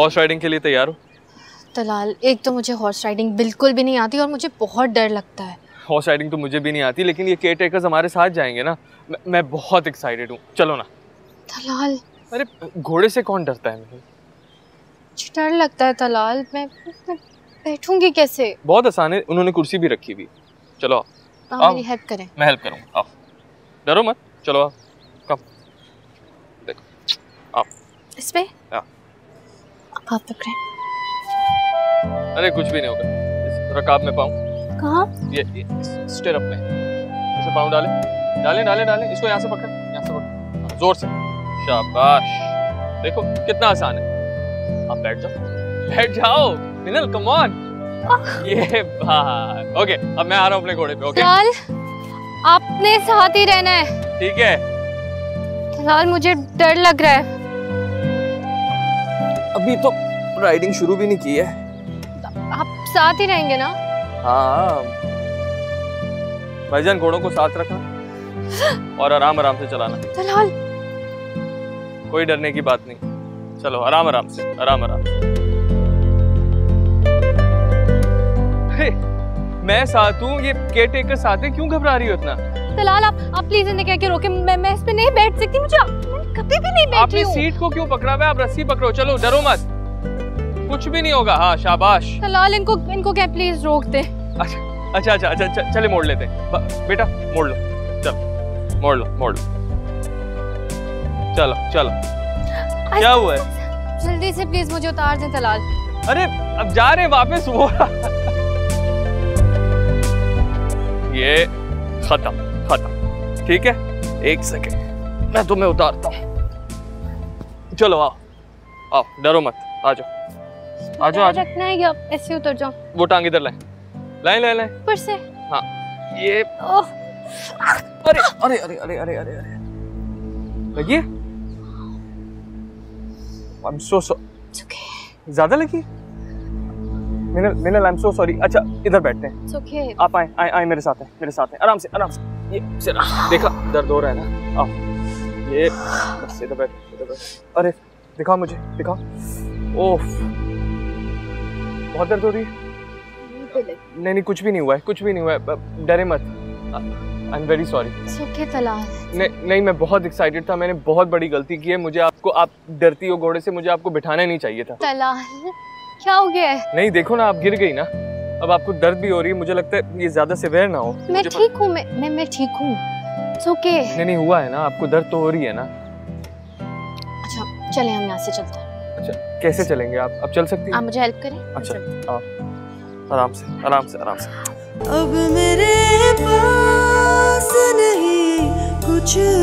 Horse riding के लिए तैयार हो? तलाल, एक तो मुझे हॉर्स राइडिंग बिल्कुल भी नहीं आती और मुझे बहुत डर लगता है। हॉर्स राइडिंग तो मुझे भी नहीं आती, लेकिन ये केयर टेकर्स हमारे साथ जाएंगे ना। मैं बहुत एक्साइटेड हूँ, चलो ना। तलाल, अरे घोड़े से कौन डरता है? मुझे डर लगता है तलाल, मैं बैठूंगी कैसे? बहुत आसान है, उन्होंने कुर्सी भी रखी हुई। चलो आप मेरी हेल्प करें। मैं हेल्प करूँगा, आप डरो मत। चलो आप कब देखो आप इस पे आप पकड़े। अरे कुछ भी नहीं होगा, रकाब में पाऊँ कहाँ? ये स्टिरअप में इसे पाँव डालें डालें डालें डालें, इसको यहाँ से पकड़ें, यहाँ से पकड़ें जोर से। शाबाश, देखो कितना आसान है। आप बैठ जाओ, बैठ जाओ मिनल, कम ऑन। ये बात ओके, अब मैं आ रहा हूँ अपने घोड़े पे। ओके तलाल, आपने साथ ही रहना है, ठीक है? तलाल मुझे डर लग रहा है, अभी तो राइडिंग शुरू भी नहीं की है। आप साथ ही रहेंगे ना? हाँ भाईजान, घोड़ों को साथ रखना और आराम आराम से चलाना। तलाल, कोई डरने की बात नहीं, चलो आराम आराम से, आराम आराम। अरे मैं साथ हूँ, ये केयरटेकर साथ है, क्यों घबरा रही हो इतना? तलाल आप प्लीज इन्हें कह के रोके, मैं इस पे नहीं बैठ सकती, मुझे कभी भी नहीं बैठी। आपने सीट को क्यों पकड़ा हुआ है? आप रस्सी पकड़ो, चलो डरो मत, कुछ भी नहीं होगा। हाँ शाबाश। तलाल इनको क्या प्लीज रोक दे। अच्छा अच्छा अच्छा, चले मोड़ लेते हैं बेटा, मोड़ लो, चल मोड़ लो, मोड़ लो, चलो चलो। क्या हुआ है? जल्दी से प्लीज मुझे उतार दे तलाल। अरे अब जा रहे वापस वो। ये खत्म खत्म, ठीक है? एक सेकेंड, मैं तुम्हें उतारता हूँ। चलो आओ आओ, डरो मत, आ जाओ आ जाओ। आज रखना है या ऐसे उतर जाओ? वो टांग इधर लाएं लाएं लाएं लाएं ऊपर से। हाँ ये अरे अरे अरे अरे अरे अरे लगी? I'm so sorry, ज़्यादा लगी? मिनल I'm so sorry। अच्छा इधर बैठते हैं आप, आए आए आए मेरे साथ हैं, मेरे साथ हैं, आराम से आराम से। ये देखा दर्द हो रहा है ना? आओ ये बस इधर बैठ, इधर बैठ। अरे दिखाओ मुझे, दिखाओ। ओह बहुत दर्द हो रही है। नहीं नहीं कुछ भी नहीं हुआ है, कुछ भी नहीं हुआ है, डरे मत। I am very sorry. Okay Talal, नहीं मैं बहुत एक्साइटेड था, मैंने बहुत बड़ी गलती की है। मुझे आपको, आप डरती हो घोड़े से, मुझे आपको बिठाना नहीं चाहिए था। तलाल क्या हो गया है? नहीं देखो ना, आप गिर गई ना, अब आपको दर्द भी हो रही है, मुझे लगता है ये ज्यादा सिवियर ना हो। मैं ठीक हूँ, मैं ठीक हूँ। ओके नहीं हुआ है ना, आपको दर्द तो हो रही है ना। अच्छा चलें, हम यहाँ से चलते हैं। अच्छा कैसे चलेंगे आप? अब चल सकती हैं? आप मुझे हेल्प करें। अच्छा आप आराम से आराम से आराम से। अब मेरे पास नहीं कुछ